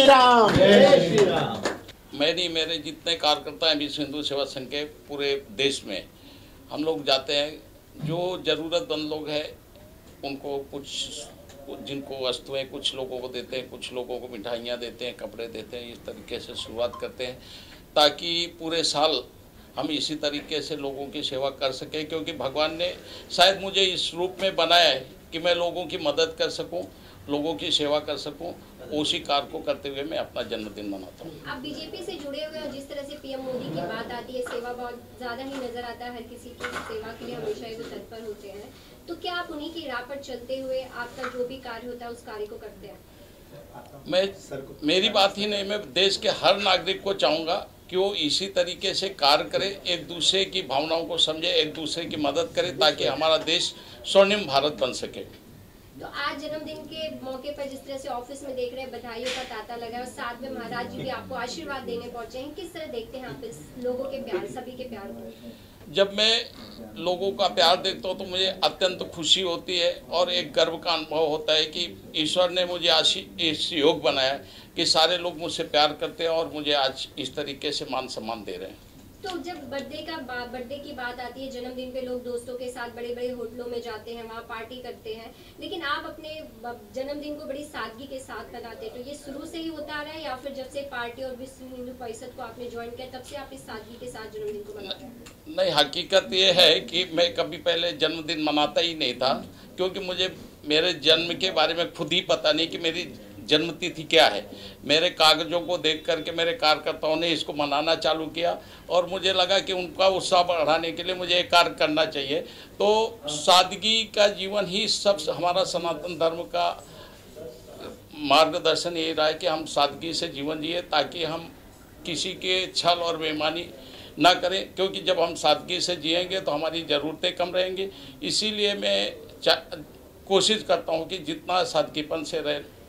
श्री राम। मैं नहीं, मेरे जितने कार्यकर्ता हैं विश्व हिंदू सेवा संघ के पूरे देश में, हम लोग जाते हैं। जो ज़रूरतमंद लोग हैं उनको कुछ जिनको वस्तुएं, कुछ लोगों को देते हैं, कुछ लोगों को मिठाइयाँ देते हैं, कपड़े देते हैं। इस तरीके से शुरुआत करते हैं ताकि पूरे साल हम इसी तरीके से लोगों की सेवा कर सकें, क्योंकि भगवान ने शायद मुझे इस रूप में बनाया है कि मैं लोगों की मदद कर सकूं, लोगों की सेवा कर सकूं। उसी कार्य को करते हुए मैं अपना जन्मदिन मनाता हूं। आप बीजेपी से जुड़े हुए और जिस तरह से पीएम मोदी की बात आती है, सेवा बहुत ज़्यादा ही नजर आता है, हर किसी की सेवा के लिए हमेशा ही वो तत्पर होते हैं। तो क्या आप उन्हीं की राह पर चलते हुए आपका जो भी कार्य होता है उस कार्य को करते हैं? मेरी बात ही नहीं, मैं देश के हर नागरिक को चाहूँगा कि वो इसी तरीके से कार्य करे, एक दूसरे की भावनाओं को समझे, एक दूसरे की मदद करे, ताकि हमारा देश स्वर्णिम भारत बन सके। तो आज जन्मदिन के मौके पर जिस तरह से ऑफिस में देख रहे हैं, बधाइयों का तांता लगा है और साथ में महाराज जी भी आपको आशीर्वाद देने पहुंचे हैं, किस तरह देखते हैं आप इस लोगों के प्यार, सभी के प्यार को? जब मैं लोगों का प्यार देखता हूँ तो मुझे अत्यंत खुशी होती है और एक गर्व का अनुभव होता है कि ईश्वर ने मुझे इस योग बनाया कि सारे लोग मुझसे प्यार करते हैं और मुझे आज इस तरीके से मान सम्मान दे रहे हैं। तो जब बर्थडे की बात आती है, जन्मदिन पे लोग दोस्तों के साथ बड़े बड़े होटलों में जाते हैं, वहाँ पार्टी करते हैं, लेकिन आप अपने जन्मदिन को बड़ी सादगी के साथ मनाते हैं। तो ये शुरू से ही होता आ रहा है या फिर जब से पार्टी और विश्व हिंदू परिषद को आपने ज्वाइन किया तब से आप इस सादगी के साथ जन्मदिन को मनाते हैं? नहीं, हकीकत ये है कि मैं कभी पहले जन्मदिन मनाता ही नहीं था, क्योंकि मुझे मेरे जन्म के बारे में खुद ही पता नहीं कि मेरी जन्मतिथि क्या है। मेरे कागजों को देख करके मेरे कार्यकर्ताओं ने इसको मनाना चालू किया और मुझे लगा कि उनका उत्साह बढ़ाने के लिए मुझे एक कार्य करना चाहिए। तो सादगी का जीवन ही सब हमारा सनातन धर्म का मार्गदर्शन यही रहा है कि हम सादगी से जीवन जिए, ताकि हम किसी के छल और बेईमानी ना करें, क्योंकि जब हम सादगी से जिएंगे तो हमारी ज़रूरतें कम रहेंगी। इसीलिए मैं कोशिश करता हूँ कि जितना सादगीपन से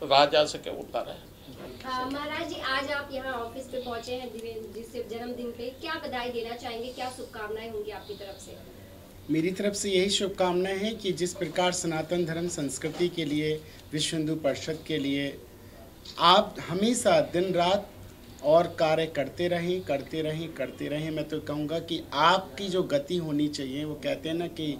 रहा जा सके उतना रहे। महाराज जी, आज आप यहाँ ऑफिस पे पहुँचे हैं जिससे जन्मदिन पे, क्या बधाई देना चाहेंगे, क्या शुभकामनाएं होंगी आपकी तरफ से? मेरी तरफ से यही शुभकामनाएं हैं कि जिस प्रकार सनातन धर्म संस्कृति के लिए, विश्व हिंदू परिषद के लिए आप हमेशा दिन रात और कार्य करते रहें। मैं तो कहूँगा कि आपकी जो गति होनी चाहिए, वो कहते हैं ना कि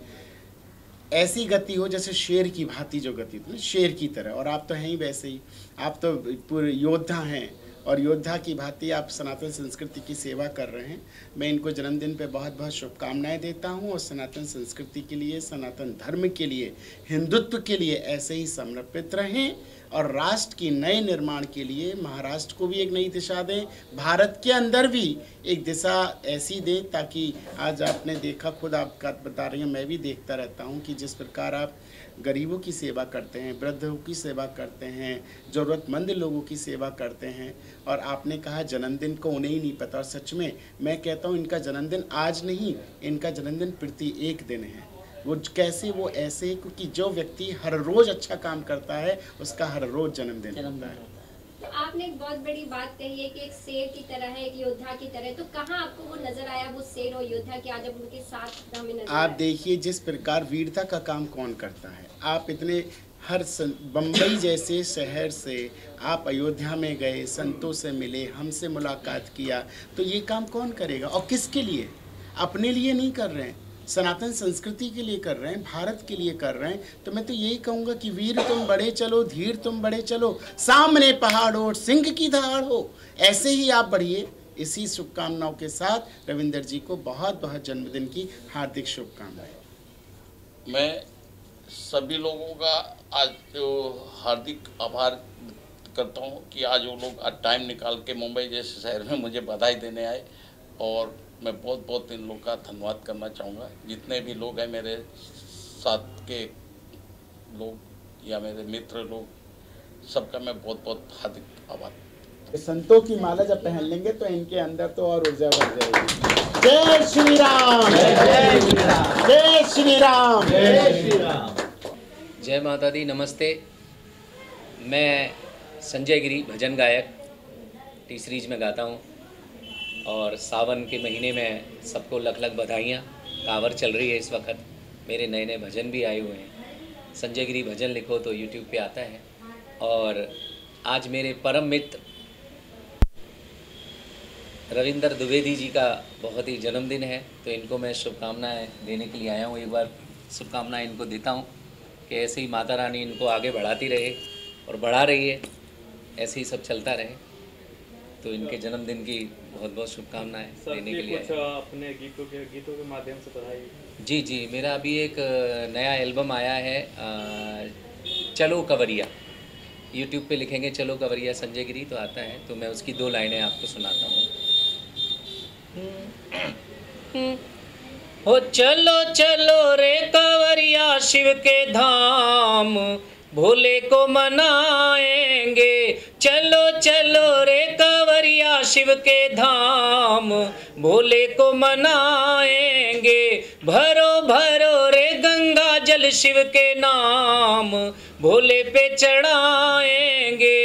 ऐसी गति हो जैसे शेर की भांति, जो गति होती है शेर की तरह, और आप तो हैं ही वैसे ही। आप तो पूरे योद्धा हैं और योद्धा की भांति आप सनातन संस्कृति की सेवा कर रहे हैं। मैं इनको जन्मदिन पे बहुत बहुत शुभकामनाएं देता हूं और सनातन संस्कृति के लिए, सनातन धर्म के लिए, हिंदुत्व के लिए ऐसे ही समर्पित रहें और राष्ट्र की नए निर्माण के लिए महाराष्ट्र को भी एक नई दिशा दें, भारत के अंदर भी एक दिशा ऐसी दें, ताकि आज आपने देखा, खुद आप बता रही हैं, मैं भी देखता रहता हूँ कि जिस प्रकार आप गरीबों की सेवा करते हैं, वृद्धों की सेवा करते हैं, ज़रूरतमंद लोगों की सेवा करते हैं, और आपने कहा जन्मदिन को उन्हें ही नहीं पता। और सच में मैं कहता हूँ इनका जन्मदिन आज नहीं, इनका जन्मदिन प्रति एक दिन है। वो कैसे? वो ऐसे, क्योंकि जो व्यक्ति हर रोज़ अच्छा काम करता है उसका हर रोज़ जन्मदिन होता है। तो आपने एक बहुत बड़ी बात कही है कि एक शेर की तरह है, एक योद्धा की तरह, तो कहाँ आपको वो नजर आया, वो शेर और योद्धा की आज उनके साथ हमें नजर? आप देखिए जिस प्रकार वीरता का काम कौन करता है। आप इतने हर बम्बई जैसे शहर से आप अयोध्या में गए, संतों से मिले, हमसे मुलाकात किया, तो ये काम कौन करेगा? और किसके लिए? अपने लिए नहीं कर रहे हैं, सनातन संस्कृति के लिए कर रहे हैं, भारत के लिए कर रहे हैं। तो मैं तो यही कहूँगा कि वीर तुम बड़े चलो, धीर तुम बड़े चलो, सामने पहाड़ और सिंह की दहाड़ हो। ऐसे ही आप बढ़िए। इसी शुभकामनाओं के साथ रविंद्र जी को बहुत बहुत जन्मदिन की हार्दिक शुभकामनाएं। मैं सभी लोगों का आज जो हार्दिक आभार करता हूँ कि आज वो लोग आज टाइम निकाल के मुंबई जैसे शहर में मुझे बधाई देने आए, और मैं बहुत बहुत इन लोगों का धन्यवाद करना चाहूँगा। जितने भी लोग हैं, मेरे साथ के लोग या मेरे मित्र लोग, सबका मैं बहुत बहुत हार्दिक आभार। संतों की माला जब पहन लेंगे तो इनके अंदर तो और ऊर्जा बढ़ जाएगी। जय श्री राम, जय श्री राम, जय श्री राम, जय श्री राम। जय माता दी, नमस्ते। मैं संजय गिरी, भजन गायक, टी सीरीज में गाता हूँ, और सावन के महीने में सबको लख लख बधाइयाँ। कांवड़ चल रही है इस वक्त, मेरे नए नए भजन भी आए हुए हैं। संजय गिरी भजन लिखो तो YouTube पे आता है। और आज मेरे परम मित्र रविंद्र द्विवेदी जी का बहुत ही जन्मदिन है, तो इनको मैं शुभकामनाएँ देने के लिए आया हूँ। एक बार शुभकामनाएँ इनको देता हूँ कि ऐसे ही माता रानी इनको आगे बढ़ाती रहे और बढ़ा रही है, ऐसे ही सब चलता रहे। तो इनके जन्मदिन की बहुत बहुत शुभकामनाएँ देने के लिए। अपने गीतों के माध्यम से बधाई। जी जी, मेरा अभी एक नया एल्बम आया है, चलो कवरिया। YouTube पे लिखेंगे चलो कवरिया संजय गिरी तो आता है, तो मैं उसकी 2 लाइनें आपको सुनाता हूँ। ओ चलो चलो रे कवरिया शिव के धाम, भोले को मनाएंगे। चलो चलो रे कवरिया शिव के धाम, भोले को मनाएंगे। भरो भरो रे गंगा जल शिव के नाम, भोले पे चढ़ाएंगे।